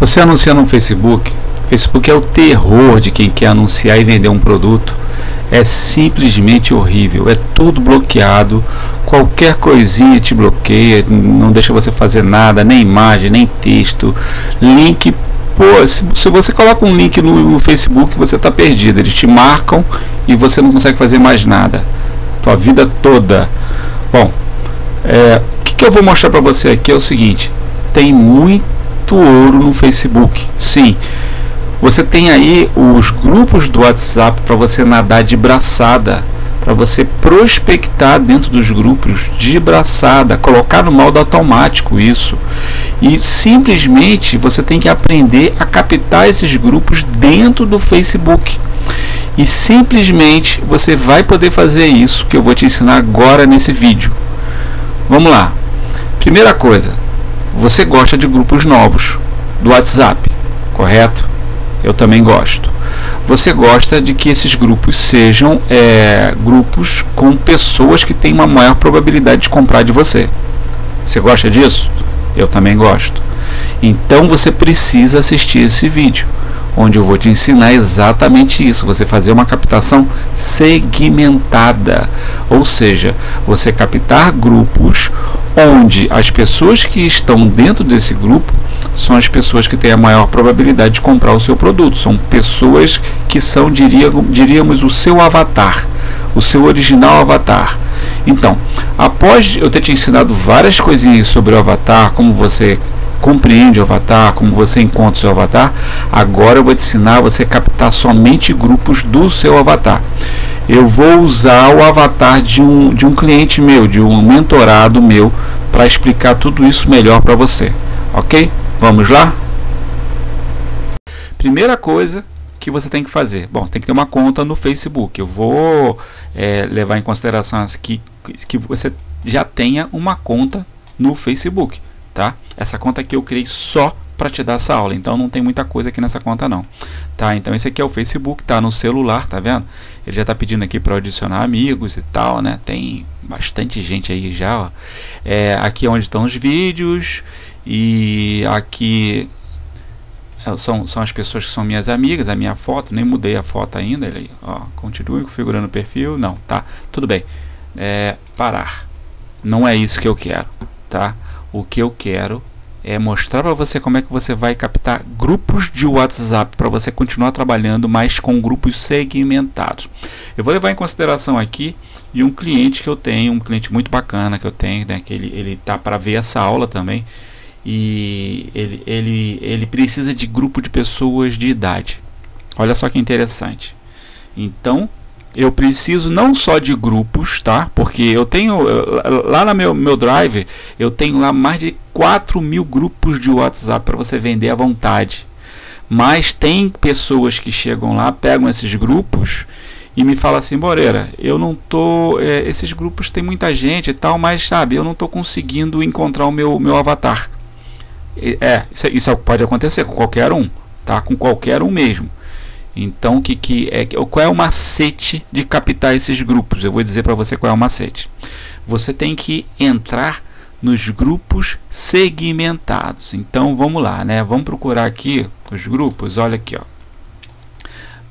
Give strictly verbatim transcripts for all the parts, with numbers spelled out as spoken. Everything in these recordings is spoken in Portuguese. Você anunciando no Facebook, Facebook é o terror de quem quer anunciar e vender um produto. É simplesmente horrível, é tudo bloqueado, qualquer coisinha te bloqueia, não deixa você fazer nada, nem imagem, nem texto, link. Pô, se, se você coloca um link no, no Facebook, você está perdido, eles te marcam e você não consegue fazer mais nada, tua vida toda. Bom, é, o que, que eu vou mostrar para você aqui é o seguinte, tem muito ouro no Facebook, sim. Você tem aí os grupos do WhatsApp para você nadar de braçada, para você prospectar dentro dos grupos de braçada, colocar no modo automático isso. E simplesmente você tem que aprender a captar esses grupos dentro do Facebook. E simplesmente você vai poder fazer isso que eu vou te ensinar agora nesse vídeo. Vamos lá. Primeira coisa, você gosta de grupos novos do WhatsApp, correto? Eu também gosto. Você gosta de que esses grupos sejam é, grupos com pessoas que têm uma maior probabilidade de comprar de você. Você gosta disso? Eu também gosto. Então você precisa assistir esse vídeo, onde eu vou te ensinar exatamente isso. Você fazer uma captação segmentada. Ou seja, você captar grupos onde as pessoas que estão dentro desse grupo são as pessoas que têm a maior probabilidade de comprar o seu produto. São pessoas que são, diríamos, o seu avatar, o seu original avatar. Então, após eu ter te ensinado várias coisinhas sobre o avatar, como você compreende o avatar, como você encontra o seu avatar, agora eu vou te ensinar a você captar somente grupos do seu avatar. Eu vou usar o avatar de um, de um cliente meu, de um mentorado meu, para explicar tudo isso melhor para você, ok? Vamos lá? Primeira coisa que você tem que fazer. Bom, você tem que ter uma conta no Facebook. Eu vou é, levar em consideração que, que você já tenha uma conta no Facebook, tá? Essa conta aqui eu criei só para te dar essa aula, então não tem muita coisa aqui nessa conta não, tá? Então esse aqui é o Facebook, tá no celular, tá vendo? Ele já tá pedindo aqui para adicionar amigos e tal, né? Tem bastante gente aí já, ó. É, aqui é onde estão os vídeos. E aqui são, são as pessoas que são minhas amigas, a minha foto, nem mudei a foto ainda. Ele, ó, continue configurando o perfil, não, tá, tudo bem. É, parar, não é isso que eu quero, tá? O que eu quero é mostrar para você como é que você vai captar grupos de WhatsApp para você continuar trabalhando, mas com grupos segmentados. Eu vou levar em consideração aqui de um cliente que eu tenho, um cliente muito bacana que eu tenho, né, que ele, ele tá para ver essa aula também. E ele, ele, ele precisa de grupo de pessoas de idade. Olha só que interessante. Então, eu preciso não só de grupos, tá? Porque eu tenho, lá no meu, meu drive, eu tenho lá mais de quatro mil grupos de WhatsApp para você vender à vontade. Mas tem pessoas que chegam lá, pegam esses grupos e me fala assim, Moreira, eu não tô, é, esses grupos tem muita gente e tal, mas sabe, eu não tô conseguindo encontrar o meu, meu avatar. É, isso pode acontecer com qualquer um, tá? Com qualquer um mesmo. Então, que, que é, qual é o macete de captar esses grupos? Eu vou dizer para você qual é o macete. Você tem que entrar nos grupos segmentados. Então, vamos lá, né? Vamos procurar aqui os grupos. Olha aqui, ó.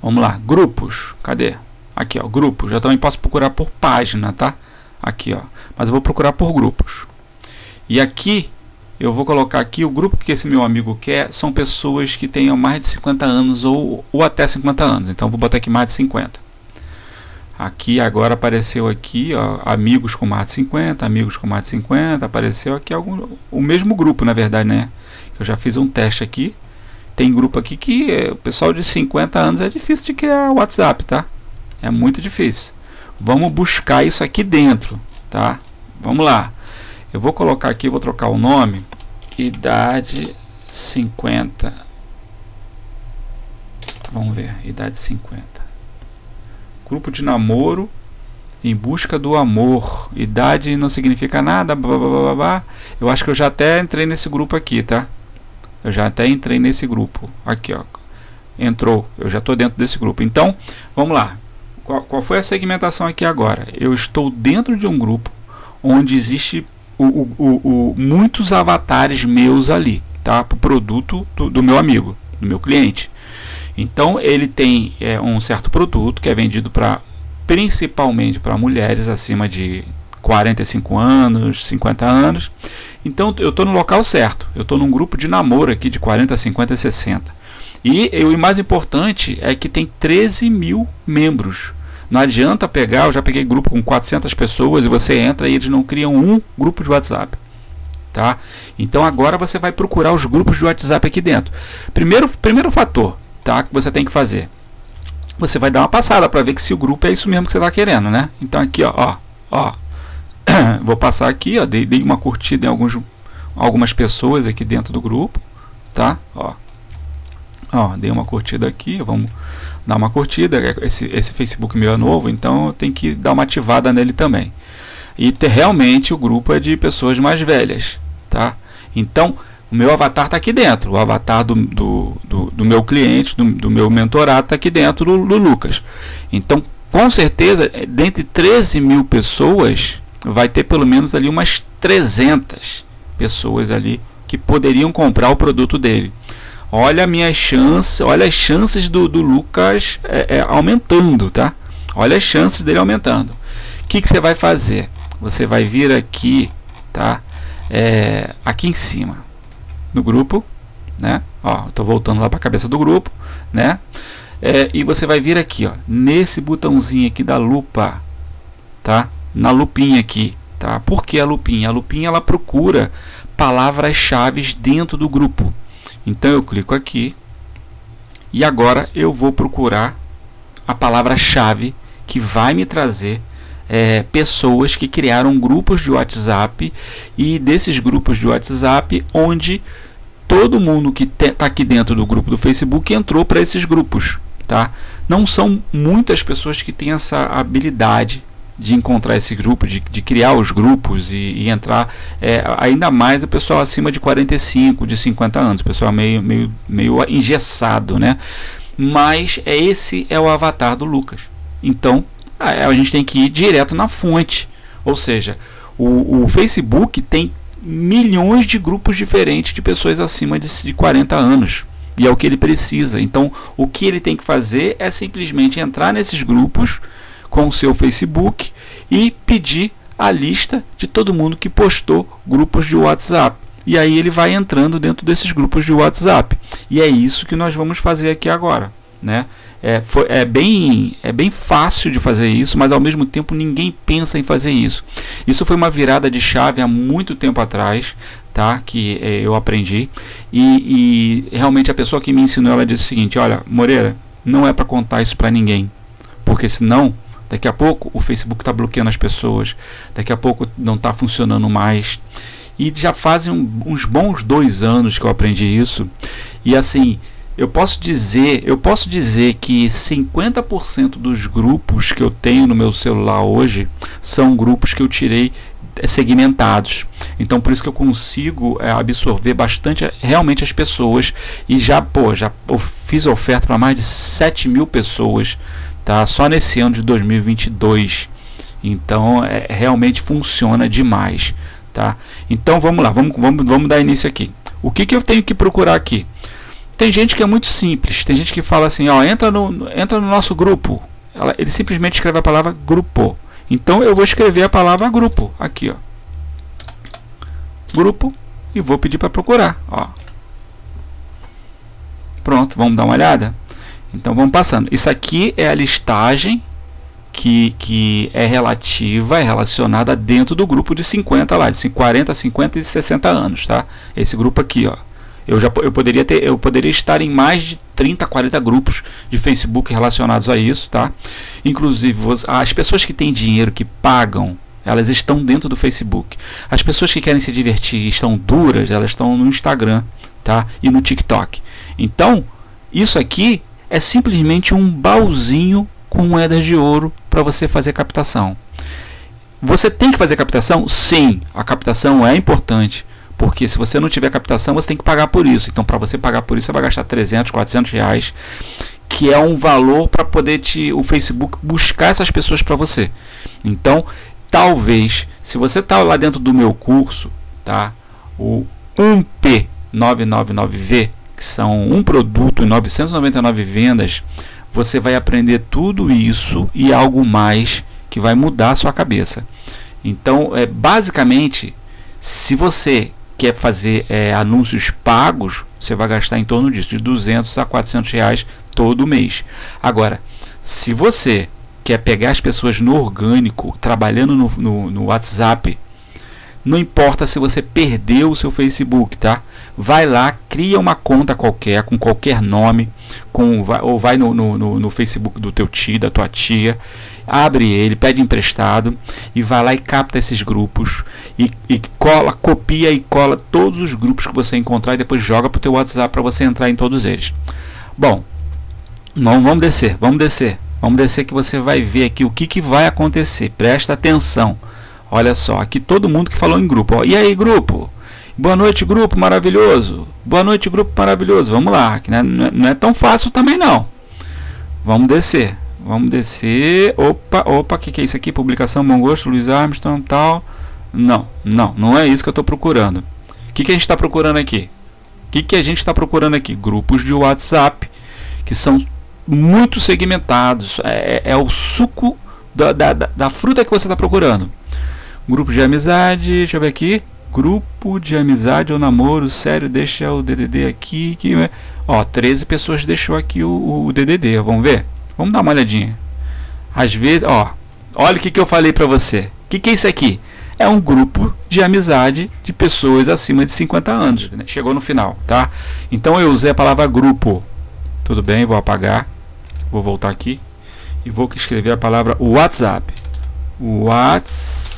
Vamos lá, grupos. Cadê? Aqui, ó, grupos. Eu também posso procurar por página, tá? Aqui, ó. Mas eu vou procurar por grupos. E aqui eu vou colocar aqui o grupo que esse meu amigo quer, são pessoas que tenham mais de cinquenta anos ou, ou até cinquenta anos. Então vou botar aqui mais de cinquenta. Aqui agora apareceu aqui, ó, amigos com mais de cinquenta, amigos com mais de cinquenta, apareceu aqui algum, o mesmo grupo, na verdade, né? Eu já fiz um teste aqui. Tem grupo aqui que é, o pessoal de cinquenta anos é difícil de criar WhatsApp, tá? É muito difícil. Vamos buscar isso aqui dentro, tá? Vamos lá. Eu vou colocar aqui, vou trocar o nome, idade cinquenta, vamos ver, idade cinquenta, grupo de namoro em busca do amor, idade não significa nada, blá, blá, blá, blá. Eu acho que eu já até entrei nesse grupo aqui, tá? Eu já até entrei nesse grupo, aqui ó, entrou, eu já estou dentro desse grupo. Então, vamos lá, qual, qual foi a segmentação aqui agora? Eu estou dentro de um grupo onde existe O, o, o, o, muitos avatares meus ali, tá, para o produto do, do meu amigo, do meu cliente. Então ele tem é, um certo produto que é vendido para principalmente para mulheres acima de quarenta e cinco anos, cinquenta anos. Então eu estou no local certo, eu estou num grupo de namoro aqui de quarenta, cinquenta, sessenta. E, e o mais importante é que tem treze mil membros. Não adianta pegar, eu já peguei grupo com quatrocentas pessoas e você entra e eles não criam um grupo de WhatsApp. Tá? Então agora você vai procurar os grupos de WhatsApp aqui dentro. Primeiro, primeiro fator, tá, que você tem que fazer. Você vai dar uma passada para ver que se o grupo é isso mesmo que você está querendo, né? Então aqui, ó, ó, ó. Vou passar aqui, ó, dei, dei uma curtida em alguns, algumas pessoas aqui dentro do grupo, tá? Ó. Ó, dei uma curtida aqui, vamos dar uma curtida. Esse, esse Facebook meu é novo, então eu tenho que dar uma ativada nele também. E ter, realmente o grupo é de pessoas mais velhas, tá? Então o meu avatar está aqui dentro, o avatar do, do, do, do meu cliente, do, do meu mentorado está aqui dentro, do, do Lucas. Então com certeza, dentre treze mil pessoas, vai ter pelo menos ali umas trezentas pessoas ali que poderiam comprar o produto dele. Olha a minha chance, olha as chances do, do Lucas é, é, aumentando, tá? Olha as chances dele aumentando. O que, que você vai fazer? Você vai vir aqui, tá? É, aqui em cima, no grupo, né? Ó, tô voltando lá para a cabeça do grupo, né? É, e você vai vir aqui, ó, nesse botãozinho aqui da lupa, tá? Na lupinha aqui, tá? Por que a lupinha? A lupinha ela procura palavras-chave dentro do grupo. Então eu clico aqui e agora eu vou procurar a palavra-chave que vai me trazer é, pessoas que criaram grupos de WhatsApp, e desses grupos de WhatsApp onde todo mundo que está aqui dentro do grupo do Facebook entrou para esses grupos, tá? Não são muitas pessoas que têm essa habilidade de encontrar esse grupo, de, de criar os grupos e, e entrar, é, ainda mais o pessoal acima de quarenta e cinco, de cinquenta anos, o pessoal meio, meio, meio engessado, né? Mas é, esse é o avatar do Lucas. Então a, a gente tem que ir direto na fonte, ou seja, o, o Facebook tem milhões de grupos diferentes de pessoas acima de, de quarenta anos. E é o que ele precisa. Então o que ele tem que fazer é simplesmente entrar nesses grupos com o seu Facebook e pedir a lista de todo mundo que postou grupos de WhatsApp. E aí ele vai entrando dentro desses grupos de WhatsApp. E é isso que nós vamos fazer aqui agora, né? É, foi, é, bem, é bem fácil de fazer isso, mas ao mesmo tempo ninguém pensa em fazer isso. Isso foi uma virada de chave há muito tempo atrás, tá? Que é, eu aprendi. E, e realmente a pessoa que me ensinou, ela disse o seguinte: olha, Moreira, não é para contar isso para ninguém, porque senão daqui a pouco o Facebook está bloqueando as pessoas, daqui a pouco não está funcionando mais. E já fazem um, uns bons dois anos que eu aprendi isso. E assim, eu posso dizer, eu posso dizer que cinquenta por cento dos grupos que eu tenho no meu celular hoje são grupos que eu tirei segmentados. Então por isso que eu consigo é, absorver bastante realmente as pessoas. E já, pô, já fiz oferta para mais de sete mil pessoas, tá? Só nesse ano de dois mil e vinte e dois. Então é, realmente funciona demais, tá? Então vamos lá, vamos, vamos, vamos dar início aqui. O que, que eu tenho que procurar aqui? Tem gente que é muito simples, tem gente que fala assim, ó, entra no, entra no nosso grupo. Ela, ele simplesmente escreve a palavra grupo. Então eu vou escrever a palavra grupo aqui, ó, grupo, e vou pedir para procurar, ó. Pronto, vamos dar uma olhada. Então vamos passando. Isso aqui é a listagem que, que é relativa, é relacionada dentro do grupo de cinquenta lá, de quarenta, cinquenta e sessenta anos, tá? Esse grupo aqui, ó. Eu já eu poderia ter, eu poderia estar em mais de trinta, quarenta grupos de Facebook relacionados a isso, tá? Inclusive as pessoas que têm dinheiro, que pagam, elas estão dentro do Facebook. As pessoas que querem se divertir, estão duras, elas estão no Instagram, tá? E no TikTok. Então, isso aqui é simplesmente um baúzinho com moedas de ouro para você fazer captação. Você tem que fazer captação? Sim, a captação é importante, porque se você não tiver captação, você tem que pagar por isso. Então para você pagar por isso, você vai gastar trezentos, quatrocentos reais, que é um valor para poder te, o Facebook buscar essas pessoas para você. Então talvez, se você está lá dentro do meu curso, tá, o um P novecentos e noventa e nove V, que são um produto e novecentas e noventa e nove vendas, você vai aprender tudo isso e algo mais que vai mudar a sua cabeça. Então, é, basicamente, se você quer fazer é, anúncios pagos, você vai gastar em torno disso, de duzentos a quatrocentos reais todo mês. Agora, se você quer pegar as pessoas no orgânico, trabalhando no, no, no WhatsApp, não importa se você perdeu o seu Facebook, tá? Vai lá, cria uma conta qualquer, com qualquer nome, com, vai, ou vai no, no, no Facebook do teu tio, da tua tia, abre ele, pede emprestado e vai lá e capta esses grupos e, e cola, copia e cola todos os grupos que você encontrar e depois joga para o teu WhatsApp para você entrar em todos eles. Bom, não, vamos descer, vamos descer, vamos descer que você vai ver aqui o que, que vai acontecer, presta atenção. Olha só, aqui todo mundo que falou em grupo. Ó, e aí, grupo? Boa noite, grupo maravilhoso. Boa noite, grupo maravilhoso. Vamos lá, que não é, não é tão fácil também não. Vamos descer. Vamos descer. Opa, opa, que que é isso aqui? Publicação, bom gosto, Luiz Armstrong, tal. Não, não, não é isso que eu estou procurando. O que, que a gente está procurando aqui? O que, que a gente está procurando aqui? Grupos de WhatsApp que são muito segmentados. É, é o suco da, da, da, da fruta que você está procurando. Grupo de amizade, deixa eu ver aqui, grupo de amizade ou namoro, sério, deixa o D D D aqui, que, ó, treze pessoas deixou aqui o, o D D D, vamos ver? Vamos dar uma olhadinha. Às vezes, ó, olha o que, que eu falei pra você, o que, que é isso aqui? É um grupo de amizade de pessoas acima de cinquenta anos, né? Chegou no final, tá? Então eu usei a palavra grupo, tudo bem, vou apagar, vou voltar aqui e vou escrever a palavra WhatsApp, WhatsApp.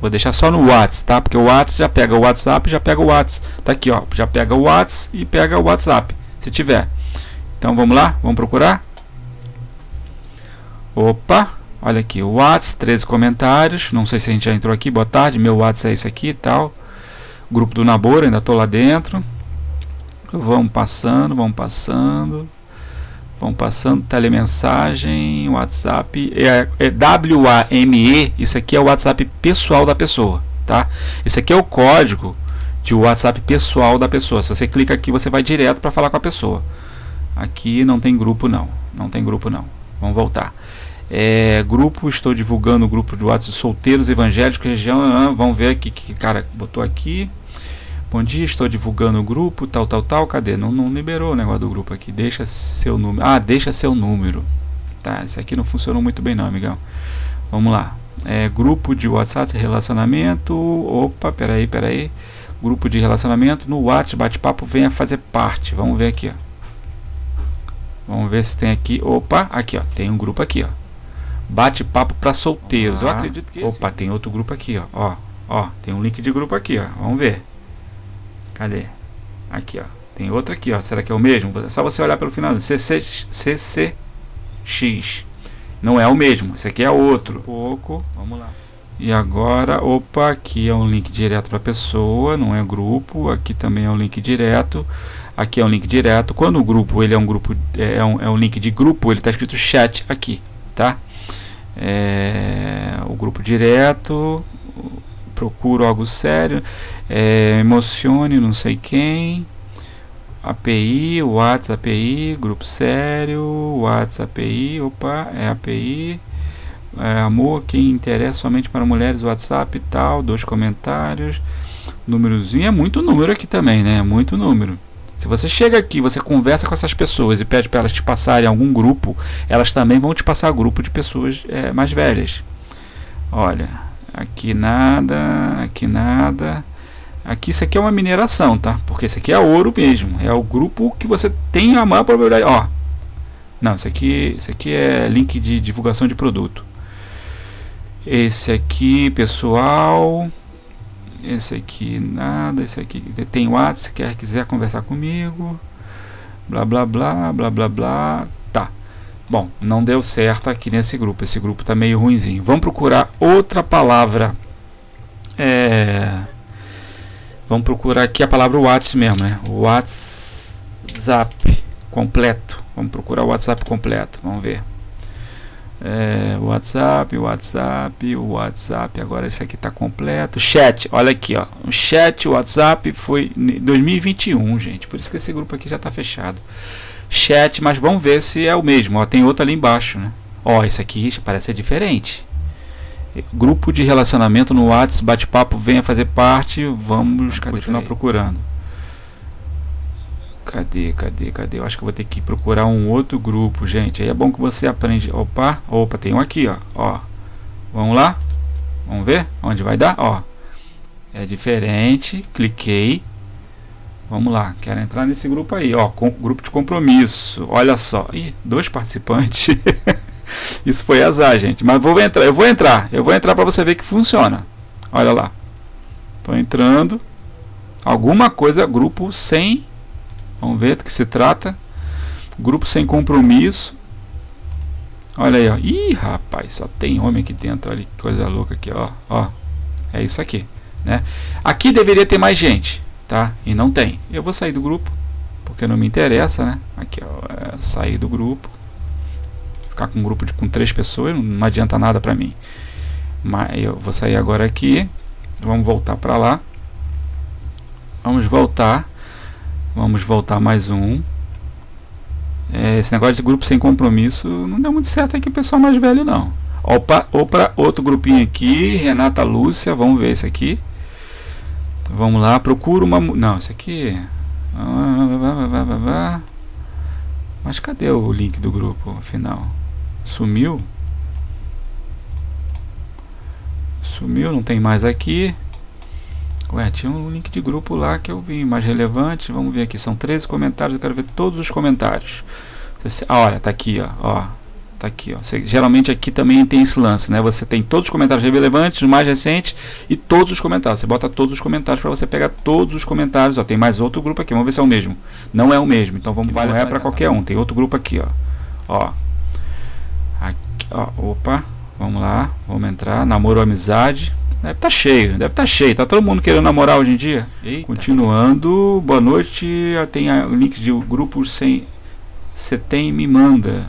Vou deixar só no WhatsApp, tá? Porque o WhatsApp já pega o WhatsApp, já pega o WhatsApp. Tá aqui, ó. Já pega o WhatsApp e pega o WhatsApp, se tiver. Então, vamos lá? Vamos procurar? Opa! Olha aqui, o WhatsApp, treze comentários. Não sei se a gente já entrou aqui. Boa tarde, meu WhatsApp é esse aqui e tal. Grupo do namoro, ainda tô lá dentro. Vamos passando, vamos passando. Vamos passando, telemensagem, WhatsApp, é, é W A M E, isso aqui é o WhatsApp pessoal da pessoa, tá? Esse aqui é o código de WhatsApp pessoal da pessoa, se você clica aqui você vai direto para falar com a pessoa. Aqui não tem grupo não, não tem grupo não, vamos voltar. É, grupo, estou divulgando o grupo de WhatsApp solteiros, evangélicos, região, vamos ver aqui que cara botou aqui. Bom dia, estou divulgando o grupo, tal, tal, tal, cadê? Não, não liberou o negócio do grupo aqui, deixa seu número, ah, deixa seu número, tá, isso aqui não funcionou muito bem não, amigão, vamos lá, é, grupo de WhatsApp, relacionamento, opa, peraí, peraí, grupo de relacionamento, no WhatsApp, bate-papo, venha fazer parte, vamos ver aqui, ó, vamos ver se tem aqui, opa, aqui, ó, tem um grupo aqui, ó, bate-papo para solteiros, eu acredito que opa, tem outro grupo aqui, ó, ó, ó, tem um link de grupo aqui, ó, vamos ver. Cadê? Aqui, ó. Tem outra aqui, ó. Será que é o mesmo? É só você olhar pelo final. C C X. Não é o mesmo. Esse aqui é outro. Um pouco. Vamos lá. E agora, opa, aqui é um link direto para a pessoa, não é grupo. Aqui também é um link direto. Aqui é um link direto. Quando o grupo, ele é um grupo, é um, é um link de grupo, ele tá escrito chat aqui, tá? É, o grupo direto. Procuro algo sério, é, emocione, não sei quem, A P I, WhatsApp A P I, grupo sério, WhatsApp A P I, opa, é A P I, é, amor, quem interessa somente para mulheres, WhatsApp e tal, dois comentários, númerozinho, é muito número aqui também, né, é muito número. Se você chega aqui, você conversa com essas pessoas e pede para elas te passarem algum grupo, elas também vão te passar grupo de pessoas é, mais velhas. Olha... Aqui nada, aqui nada. Aqui isso aqui é uma mineração, tá? Porque isso aqui é ouro mesmo. É o grupo que você tem a maior probabilidade. Ó, não, isso aqui, isso aqui é link de divulgação de produto. Esse aqui, pessoal. Esse aqui nada. Esse aqui tem WhatsApp. Se quer quiser conversar comigo. Blá blá blá, blá blá blá. Bom, não deu certo aqui nesse grupo. Esse grupo tá meio ruinzinho. Vamos procurar outra palavra. É... Vamos procurar aqui a palavra WhatsApp mesmo, né? WhatsApp completo. Vamos procurar o WhatsApp completo. Vamos ver. É, WhatsApp, WhatsApp, WhatsApp. Agora esse aqui tá completo. Chat, olha aqui, ó. O chat, WhatsApp foi dois mil e vinte e um, gente. Por isso que esse grupo aqui já tá fechado. Chat, mas vamos ver se é o mesmo. Ó, tem outro ali embaixo, né? Ó, esse aqui parece ser diferente. Grupo de relacionamento no WhatsApp, bate-papo, venha fazer parte. Vamos cadê, continuar procurando. Cadê, cadê, cadê? Eu acho que eu vou ter que procurar um outro grupo, gente. Aí é bom que você aprende. Opa, opa, tem um aqui, ó. Ó. Vamos lá? Vamos ver onde vai dar? Ó. É diferente. Cliquei. Vamos lá. Quero entrar nesse grupo aí, ó. Com, grupo de compromisso. Olha só. Ih, dois participantes. Isso foi azar, gente. Mas vou entrar. Eu vou entrar. Eu vou entrar para você ver que funciona. Olha lá. Tô entrando. Alguma coisa, grupo sem... Vamos ver do que se trata. Grupo sem compromisso. Olha aí, ó. Ih, rapaz, só tem homem aqui dentro. Olha que coisa louca aqui, ó. Ó. É isso aqui, né? Aqui deveria ter mais gente, tá? E não tem. Eu vou sair do grupo, porque não me interessa, né? Aqui, ó. É sair do grupo. Ficar com um grupo de, com três pessoas não adianta nada pra mim. Mas eu vou sair agora aqui. Vamos voltar pra lá. Vamos voltar. Vamos voltar mais um. É, esse negócio de grupo sem compromisso não deu muito certo aqui, pessoal mais velho, não. Opa, opa, outro grupinho aqui. Renata Lúcia, vamos ver esse aqui. Vamos lá, procura uma... Não, esse aqui... Mas cadê o link do grupo, afinal? Sumiu? Sumiu, não tem mais aqui. Ué, tinha um link de grupo lá que eu vi mais relevante. Vamos ver aqui, são treze comentários. Eu quero ver todos os comentários. Ah, olha, tá aqui, ó, ó. Tá aqui, ó. Você, geralmente aqui também tem esse lance, né? Você tem todos os comentários relevantes, os mais recentes e todos os comentários. Você bota todos os comentários para você pegar todos os comentários. Ó, tem mais outro grupo aqui. Vamos ver se é o mesmo. Não é o mesmo. Então vamos vale é para qualquer um. Tem outro grupo aqui, ó. Ó. Aqui, ó. Opa. Vamos lá. Vamos entrar. Namoro ou amizade. Deve estar cheio, deve estar cheio. Tá todo mundo querendo namorar hoje em dia. Eita. Continuando, boa noite. Tem links de grupos sem. Você tem, me manda.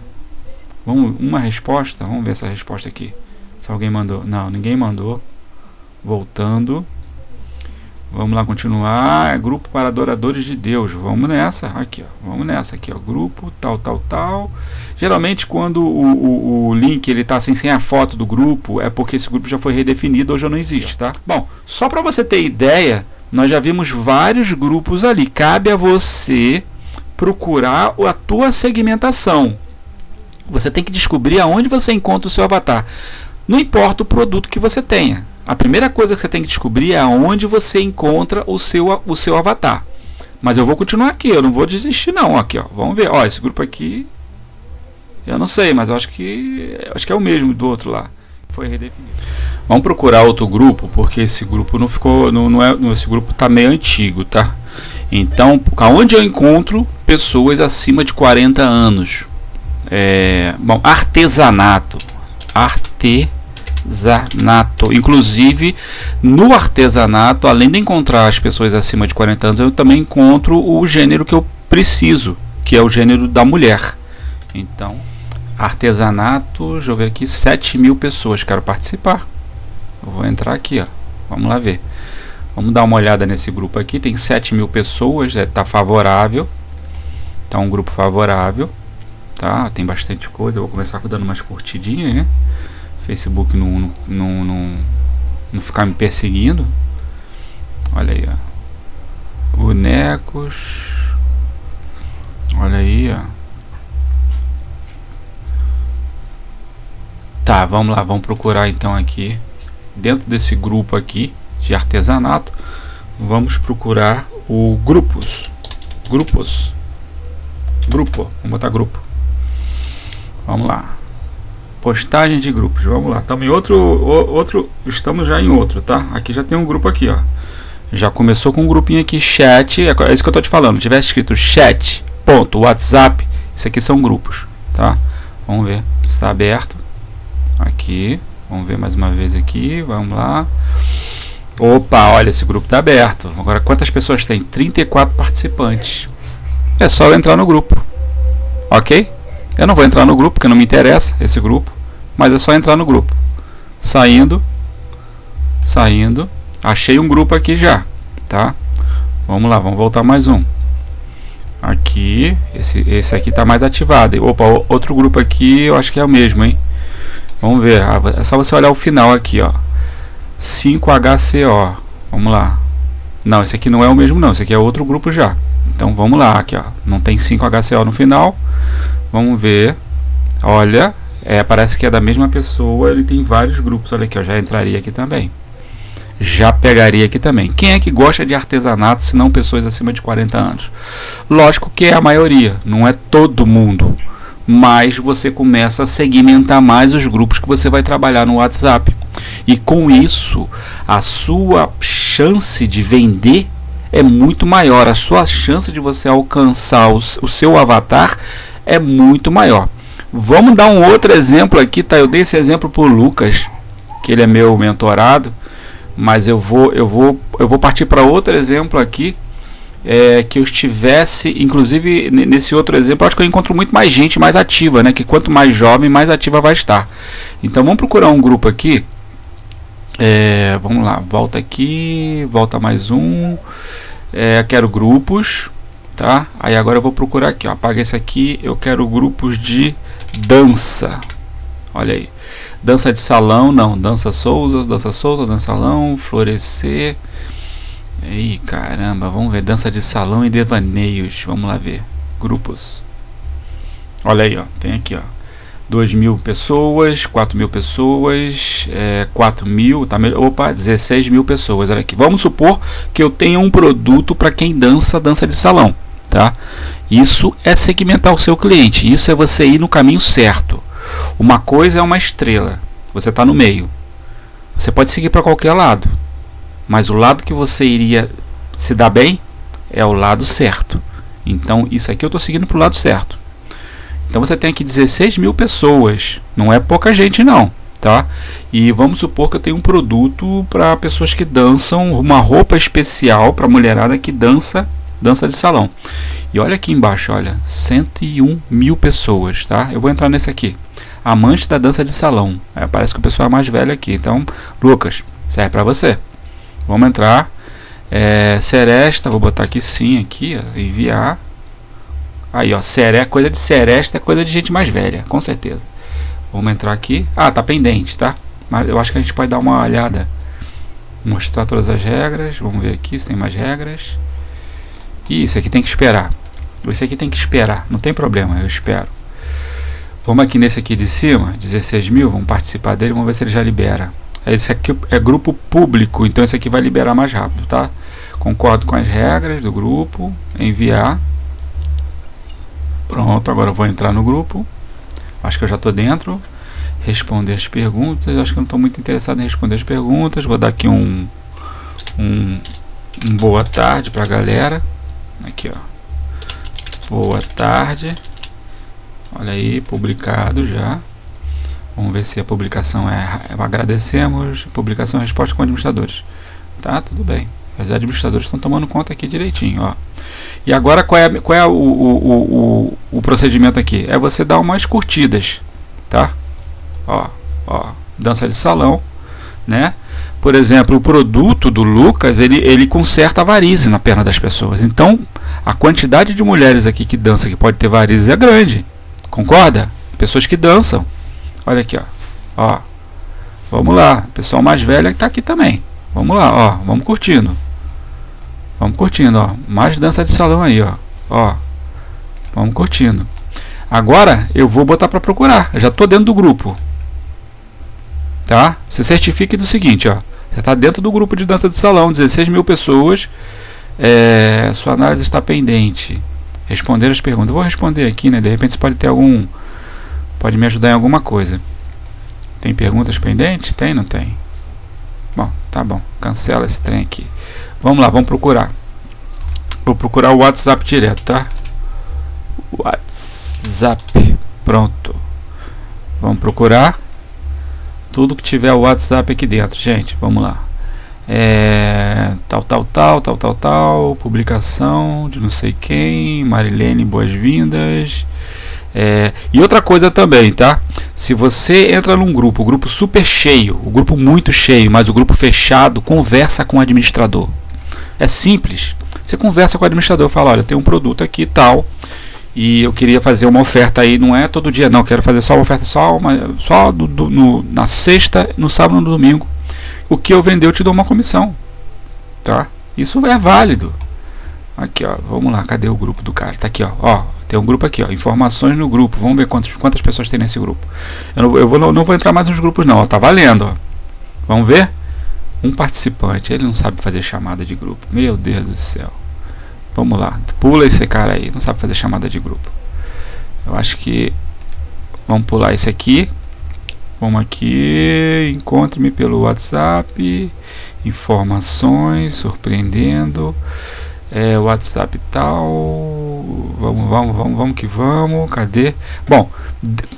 Vamos, uma resposta. Vamos ver essa resposta aqui. Se alguém mandou. Não, ninguém mandou. Voltando. Vamos lá continuar. Grupo para adoradores de Deus. Vamos nessa. Aqui, ó. Vamos nessa aqui, ó. Grupo, tal, tal, tal. Geralmente quando o, o, o link ele tá assim, sem a foto do grupo, é porque esse grupo já foi redefinido ou já não existe, tá? Bom, só para você ter ideia, nós já vimos vários grupos ali. Cabe a você procurar a tua segmentação. Você tem que descobrir aonde você encontra o seu avatar. Não importa o produto que você tenha. A primeira coisa que você tem que descobrir é aonde você encontra o seu, o seu avatar. Mas eu vou continuar aqui, eu não vou desistir não. Aqui, ó, vamos ver. Ó, esse grupo aqui, eu não sei, mas eu acho que acho que é o mesmo do outro lá. Foi redefinido. Vamos procurar outro grupo, porque esse grupo não ficou, não, não é, esse grupo tá meio antigo, tá? Então, aonde eu encontro pessoas acima de quarenta anos? É, bom, artesanato, arte artesanato. Inclusive, no artesanato, além de encontrar as pessoas acima de quarenta anos, eu também encontro o gênero que eu preciso, que é o gênero da mulher. Então, artesanato, deixa eu ver aqui, sete mil pessoas, quero participar. Eu vou entrar aqui, ó. Vamos lá ver. Vamos dar uma olhada nesse grupo aqui, tem sete mil pessoas, está favorável. Está um grupo favorável. Tá, tem bastante coisa, eu vou começar dando umas curtidinhas, né? Facebook não, não, não, não, não ficar me perseguindo. Olha aí, ó. Bonecos. Olha aí, ó. Tá, vamos lá, vamos procurar então aqui. Dentro desse grupo aqui de artesanato, vamos procurar o grupos. Grupos. Grupo, vamos botar grupo. Vamos lá. Postagem de grupos, vamos lá. Estamos em outro, outro, estamos já em outro, tá? Aqui já tem um grupo aqui, ó. Já começou com um grupinho aqui, chat. É isso que eu tô te falando. Se tivesse escrito chat, ponto, WhatsApp, isso aqui são grupos, tá? Vamos ver se está aberto. Aqui, vamos ver mais uma vez aqui, vamos lá. Opa, olha, esse grupo tá aberto. Agora, quantas pessoas tem? trinta e quatro participantes. É só eu entrar no grupo, ok? Eu não vou entrar no grupo porque não me interessa esse grupo. mas é só entrar no grupo. Saindo, saindo, achei um grupo aqui já, tá? Vamos lá, vamos voltar mais um. Aqui, esse, esse aqui tá mais ativado. Opa, outro grupo aqui, eu acho que é o mesmo, hein? Vamos ver, ah, é só você olhar o final aqui, ó. cinco H C O, vamos lá. Não, esse aqui não é o mesmo não, esse aqui é outro grupo já. Então vamos lá, aqui ó, não tem cinco H C O no final. Vamos ver, olha, é, parece que é da mesma pessoa, ele tem vários grupos, olha aqui ó, já entraria aqui também. Já pegaria aqui também. Quem é que gosta de artesanato se não pessoas acima de quarenta anos? Lógico que é a maioria, não é todo mundo. Mas você começa a segmentar mais os grupos que você vai trabalhar no WhatsApp. E com isso, a sua chance de vender é muito maior. A sua chance de você alcançar os, o seu avatar é muito maior. Vamos dar um outro exemplo aqui, tá? Eu dei esse exemplo para o Lucas, que ele é meu mentorado. Mas eu vou, eu vou, eu vou partir para outro exemplo aqui, é, que eu estivesse, inclusive nesse outro exemplo, acho que eu encontro muito mais gente mais ativa, né? Que quanto mais jovem, mais ativa vai estar. Então vamos procurar um grupo aqui. É, vamos lá, volta aqui, volta mais um. É, quero grupos, tá? Aí agora eu vou procurar aqui, ó, apaga esse aqui. Eu quero grupos de dança. Olha aí. Dança de salão, não, dança Souza, dança Souza, dança salão, florescer. Ei, caramba, vamos ver, dança de salão e devaneios, vamos lá ver, grupos. Olha aí, ó, tem aqui, ó, duas mil pessoas, quatro mil pessoas, é, quatro mil, tá melhor, opa, dezesseis mil pessoas, olha aqui. Vamos supor que eu tenha um produto para quem dança, dança de salão, tá? Isso é segmentar o seu cliente, isso é você ir no caminho certo. Uma coisa é uma estrela, você está no meio, você pode seguir para qualquer lado, mas o lado que você iria se dar bem é o lado certo. Então isso aqui eu estou seguindo para o lado certo. Então você tem aqui dezesseis mil pessoas, não é pouca gente não, tá? E vamos supor que eu tenho um produto para pessoas que dançam, uma roupa especial para mulherada que dança, dança de salão. E olha aqui embaixo, olha, cento e um mil pessoas, tá? Eu vou entrar nesse aqui, amante da dança de salão. É, parece que o pessoal é mais velho aqui. Então, Lucas, serve para você. Vamos entrar. É, seresta, vou botar aqui sim, aqui, ó, enviar. Aí, ó, seré, coisa de seresta é coisa de gente mais velha, com certeza. Vamos entrar aqui. Ah, tá pendente, tá? Mas eu acho que a gente pode dar uma olhada. Mostrar todas as regras. Vamos ver aqui se tem mais regras. Ih, isso aqui tem que esperar. Esse aqui tem que esperar, não tem problema, eu espero. Vamos aqui nesse aqui de cima, dezesseis mil, vamos participar dele, vamos ver se ele já libera. Esse aqui é grupo público, então esse aqui vai liberar mais rápido, tá? Concordo com as regras do grupo, enviar. Pronto, agora eu vou entrar no grupo. Acho que eu já estou dentro. Responder as perguntas, acho que eu não estou muito interessado em responder as perguntas. Vou dar aqui um, um, um boa tarde para a galera. Aqui, ó. Boa tarde. Olha aí, publicado já. Vamos ver se a publicação é... Agradecemos. Publicação e resposta com administradores. Tá, tudo bem. Os administradores estão tomando conta aqui direitinho, ó. E agora qual é, qual é o, o, o, o procedimento aqui? É você dar umas curtidas, tá? Ó, ó. Dança de salão, né? Por exemplo, o produto do Lucas, ele, ele conserta a varize na perna das pessoas. Então, a quantidade de mulheres aqui que dança que pode ter varize é grande. Concorda? Pessoas que dançam. Olha aqui, ó. Ó. Vamos lá. Pessoal mais velho que tá aqui também. Vamos lá, ó. Vamos curtindo. Vamos curtindo, ó. Mais dança de salão aí, ó. Ó. Vamos curtindo. Agora eu vou botar para procurar. Eu já tô dentro do grupo. Tá? Se certifique do seguinte, ó. Você tá dentro do grupo de dança de salão, dezesseis mil pessoas. É, sua análise está pendente. Responder as perguntas. Eu vou responder aqui, né? De repente você pode ter algum... Pode me ajudar em alguma coisa. Tem perguntas pendentes? Tem, não tem? Bom, tá bom. Cancela esse trem aqui. Vamos lá, vamos procurar. Vou procurar o WhatsApp direto, tá? WhatsApp. Pronto. Vamos procurar. Tudo que tiver o WhatsApp aqui dentro, gente. Vamos lá. É, tal, tal, tal, tal, tal, tal, publicação de não sei quem, Marilene, boas-vindas, É, e outra coisa também, tá? Se você entra num grupo, o grupo super cheio, o grupo muito cheio, mas o grupo fechado, conversa com o administrador. É simples. Você conversa com o administrador, fala, olha, eu tenho um produto aqui e tal, e eu queria fazer uma oferta aí, não é todo dia não, quero fazer só uma oferta, só, uma, só do, do, no, na sexta, no sábado, no domingo. O que eu vender eu te dou uma comissão, tá? Isso é válido. Aqui, ó, vamos lá, cadê o grupo do cara? Tá aqui, ó, ó, tem um grupo aqui, ó, informações no grupo, vamos ver quantos, quantas pessoas tem nesse grupo. Eu não, eu vou, não, não vou entrar mais nos grupos não, ó, tá valendo, ó. Vamos ver? Um participante, ele não sabe fazer chamada de grupo, meu Deus do céu. Vamos lá, pula esse cara aí, não sabe fazer chamada de grupo. Eu acho que vamos pular esse aqui. Vamos aqui, encontre-me pelo WhatsApp, informações, surpreendendo, é, WhatsApp tal. Vamos, vamos, vamos, vamos que vamos. Cadê? Bom,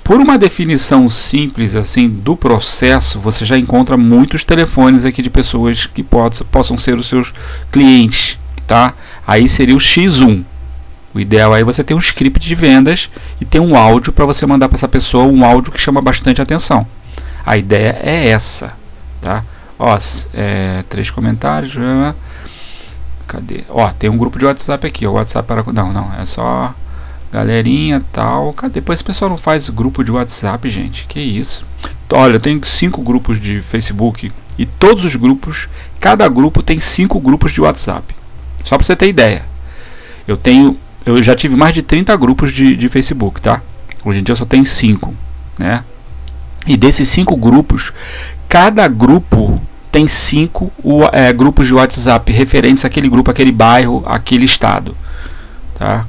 por uma definição simples assim do processo, você já encontra muitos telefones aqui de pessoas que possam, possam ser os seus clientes. Tá? Aí seria o X um. O ideal aí você tem um script de vendas e tem um áudio para você mandar para essa pessoa, um áudio que chama bastante atenção. A ideia é essa, tá? Ó, é, três comentários. Cadê? Ó, tem um grupo de WhatsApp aqui, ó, WhatsApp para não, não, é só galerinha, tal. Cadê? Depois o pessoal não faz grupo de WhatsApp, gente. Que isso? Olha, eu tenho cinco grupos de Facebook e todos os grupos, cada grupo tem cinco grupos de WhatsApp. Só para você ter ideia, eu tenho, eu já tive mais de trinta grupos de, de Facebook, tá? Hoje em dia eu só tenho cinco, né? E desses cinco grupos, cada grupo tem cinco é, grupos de WhatsApp referentes àquele grupo, aquele bairro, aquele estado, tá?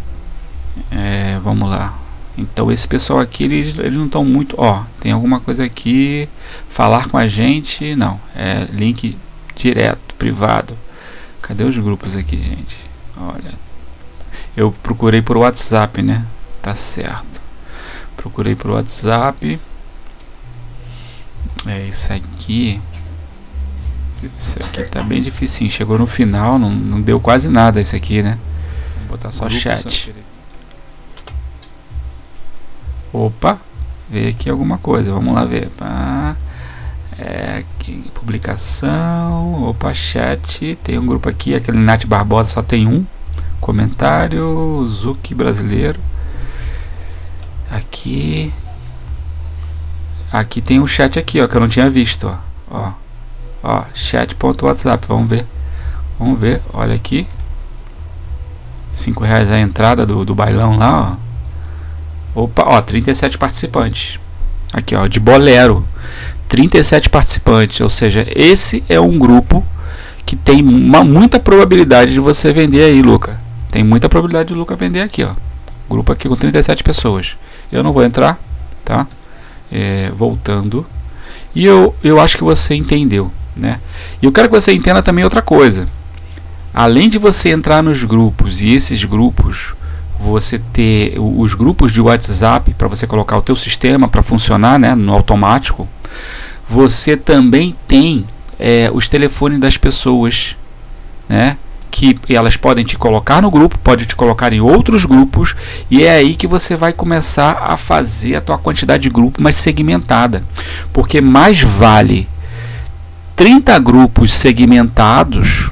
É, vamos lá. Então esse pessoal aqui, eles, eles não estão muito, ó, tem alguma coisa aqui, falar com a gente, não, é link direto, privado. Cadê os grupos aqui, gente? Olha, eu procurei por WhatsApp, né? Tá certo. Procurei por WhatsApp. É isso aqui. Isso aqui tá bem difícil. Chegou no final, não, não deu quase nada isso aqui, né? Vou botar só chat. Opa, veio aqui alguma coisa. Vamos lá ver. Pá. É, aqui, publicação, opa, chat, tem um grupo aqui, aquele Nath Barbosa só tem um, comentário, Zuc brasileiro, aqui, aqui tem um chat aqui, ó, que eu não tinha visto, ó, ó, ó chat.whatsapp, vamos ver, vamos ver, olha aqui, cinco reais a entrada do, do bailão lá, ó, opa, ó, trinta e sete participantes, aqui, ó, de bolero, trinta e sete participantes, ou seja, esse é um grupo que tem uma, muita probabilidade de você vender aí, Luca. Tem muita probabilidade de Luca vender aqui, ó. Grupo aqui com trinta e sete pessoas. Eu não vou entrar, tá? É, voltando. E eu, eu acho que você entendeu, né? E eu quero que você entenda também outra coisa. Além de você entrar nos grupos e esses grupos... você ter os grupos de WhatsApp para você colocar o teu sistema para funcionar, né, no automático, você também tem é, os telefones das pessoas, né, que elas podem te colocar no grupo, pode te colocar em outros grupos, e é aí que você vai começar a fazer a tua quantidade de grupo mais segmentada, porque mais vale trinta grupos segmentados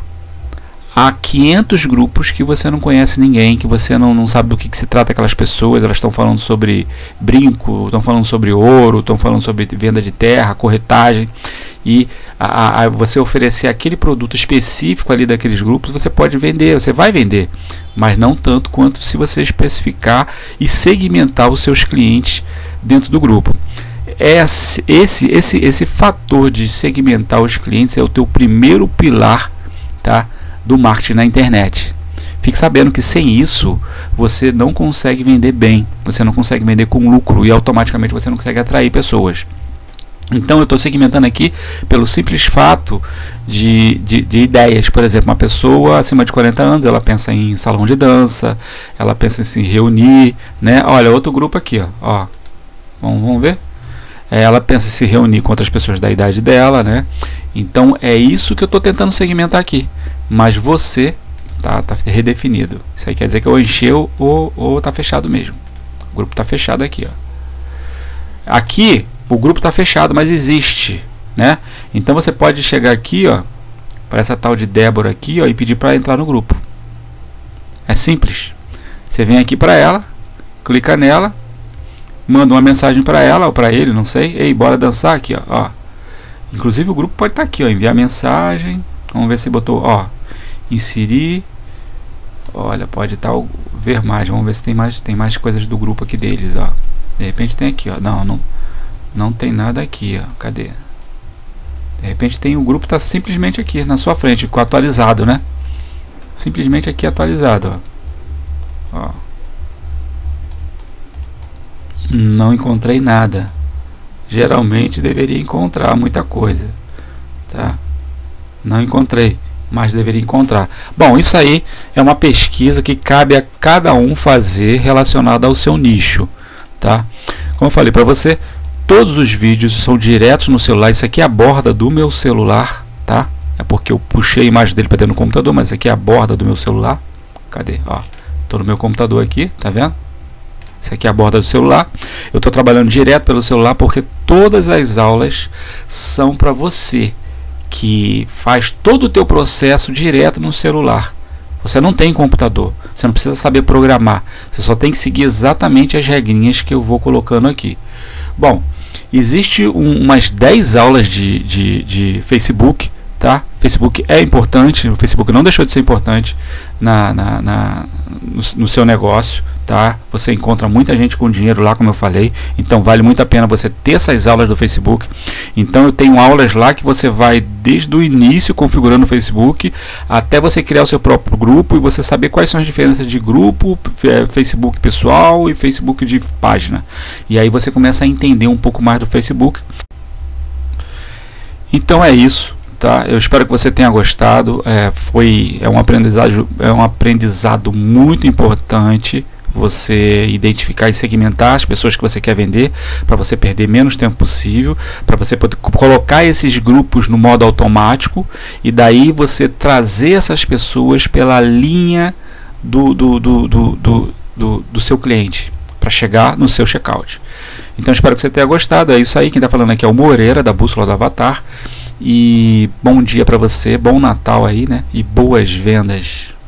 há quinhentos grupos que você não conhece ninguém, que você não, não sabe do que, que se trata aquelas pessoas, elas estão falando sobre brinco, estão falando sobre ouro, estão falando sobre venda de terra, corretagem, e a, a, você oferecer aquele produto específico ali daqueles grupos, você pode vender, você vai vender, mas não tanto quanto se você especificar e segmentar os seus clientes dentro do grupo. Esse, esse, esse, esse fator de segmentar os clientes é o teu primeiro pilar, tá? Do marketing na internet. Fique sabendo que sem isso você não consegue vender bem, você não consegue vender com lucro e automaticamente você não consegue atrair pessoas. Então eu estou segmentando aqui pelo simples fato de, de, de ideias. Por exemplo, uma pessoa acima de quarenta anos, ela pensa em salão de dança, ela pensa em se reunir, né? Olha, outro grupo aqui, ó, ó. Vamos, vamos ver? Ela pensa em se reunir com outras pessoas da idade dela, né? Então é isso que eu estou tentando segmentar aqui. Mas você tá, tá redefinido. Isso aí quer dizer que ou encheu ou, ou tá fechado mesmo. O grupo está fechado aqui, ó. Aqui o grupo está fechado, mas existe, né? Então você pode chegar aqui, ó, para essa tal de Débora aqui, ó, e pedir para entrar no grupo. É simples. Você vem aqui para ela, clica nela, manda uma mensagem para ela ou para ele, não sei. Ei, bora dançar aqui, ó. Ó. Inclusive o grupo pode estar tá aqui, ó. Enviar mensagem. Vamos ver se botou, ó. Inserir. Olha, pode estar tá, ver mais. Vamos ver se tem mais, tem mais coisas do grupo aqui deles, ó. De repente tem aqui, ó. Não, não, não tem nada aqui, ó. Cadê? De repente tem o grupo, tá simplesmente aqui na sua frente, com atualizado, né? Simplesmente aqui atualizado, ó. Ó. Não encontrei nada. Geralmente deveria encontrar muita coisa, tá? Não encontrei, mas deveria encontrar. Bom, isso aí é uma pesquisa que cabe a cada um fazer relacionada ao seu nicho, tá? Como eu falei para você, todos os vídeos são diretos no celular. Isso aqui é a borda do meu celular, tá? É porque eu puxei a imagem dele para dentro do computador, mas isso aqui é a borda do meu celular. Cadê? Ó, tô no meu computador aqui, tá vendo? Isso aqui é a borda do celular. Eu estou trabalhando direto pelo celular porque todas as aulas são para você que faz todo o teu processo direto no celular. Você não tem computador, você não precisa saber programar, você só tem que seguir exatamente as regrinhas que eu vou colocando aqui. Bom, existe um, umas dez aulas de, de, de Facebook, tá? Facebook é importante, o Facebook não deixou de ser importante na, na, na, no, no seu negócio, tá? Você encontra muita gente com dinheiro lá, como eu falei, então vale muito a pena você ter essas aulas do Facebook. Então eu tenho aulas lá que você vai desde o início configurando o Facebook até você criar o seu próprio grupo e você saber quais são as diferenças de grupo, Facebook pessoal e Facebook de página. E aí você começa a entender um pouco mais do Facebook. Então é isso. Tá? Eu espero que você tenha gostado. É, foi, é, um aprendizado, é um aprendizado muito importante você identificar e segmentar as pessoas que você quer vender para você perder menos tempo possível, para você poder colocar esses grupos no modo automático e daí você trazer essas pessoas pela linha do, do, do, do, do, do, do seu cliente para chegar no seu checkout. Então espero que você tenha gostado. É isso aí. Quem está falando aqui é o Moreira, da Bússola do Avatar. E bom dia para você, bom Natal aí, né? E boas vendas.